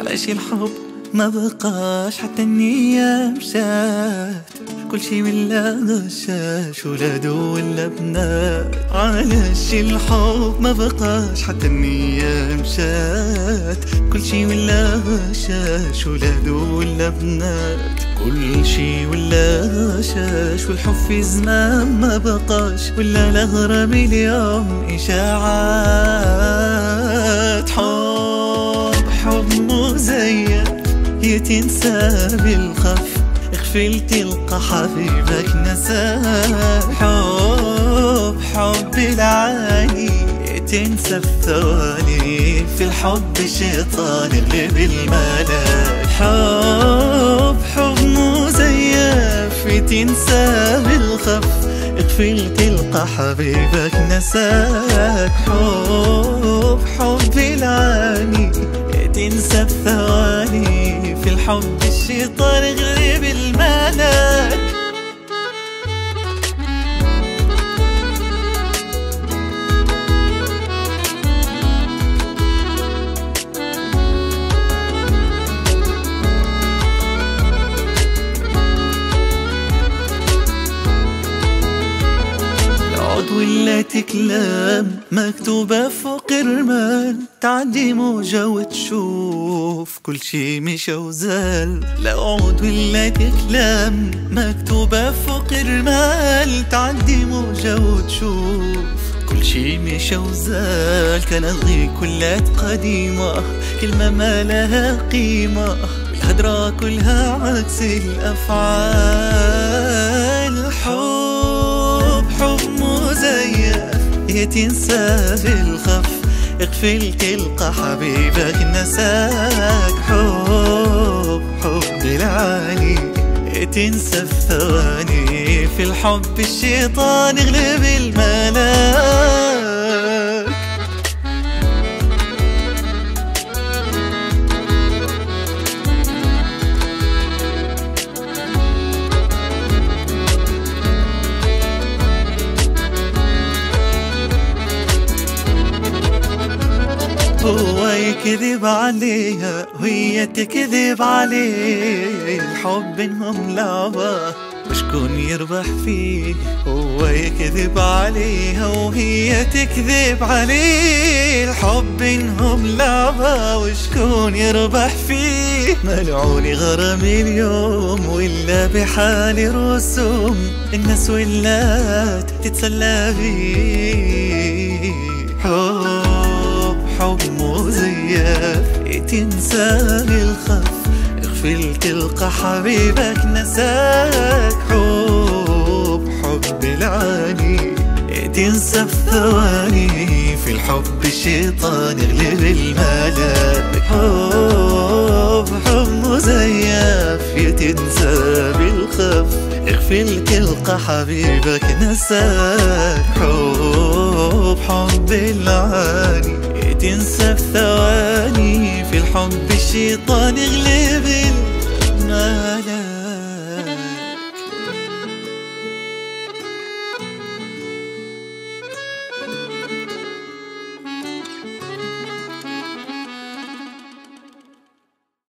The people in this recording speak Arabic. على شي الحب ما بقاش حتى النية مشات، كل شي ولا غشاش، ولاد ولا بنات. على شي الحب ما بقاش حتى النية مشات، كل شي ولا غشاش، ولاد ولا بنات. كل شي ولا غشاش، والحب في زمان ما بقاش، ولا الغرام اليوم إشاعات. حب مزيف يتنسى بالخف، اغفل تلقى حبيبك نساه. حب العالي يتنسى بثواني، في الحب شيطان يغلب الملاك. حب مزيف يتنسى بالخف، اغفل تلقى حبيبك نساك. حب العالي يتنسى بثواني، في الحب الشيطان يغلب الملاك. ولا تكلام مكتوبة فوق الرمال، تعدي موجة وتشوف كل شي مشى وزال. لا عود ولا تكلام مكتوبة فوق الرمال، تعدي موجة وتشوف كل شي مشى وزال. كانت غير كلات قديمة، كلمة ما لها قيمة، الهدرة كلها عكس الأفعال. حب مزيف يتنسى بالخف، اغفل تلقى حبيبك نساك. حب العالي يتنسى بثواني، في الحب الشيطان يغلب الملاك. هو يكذب عليها وهي تكذب عليه، الحب بينهم لعبة وشكون يربح فيه. هو يكذب عليها وهي تكذب عليه، الحب بينهم لعبة وشكون يربح فيه. ملعون غرامي اليوم ولا بحال رسوم، الناس ولات تتسلى فيه. حب مزيف يتنسى بالخف، اغفل تلقى حبيبك نساك. حب العالي يتنسى بثواني، في الحب الشيطان يغلب الملاك. حب مزيف يتنسى بالخف، اغفل تلقى حبيبك نساك. حب العالي تنسى بثواني، في الحب الشيطان يغلب الملاك.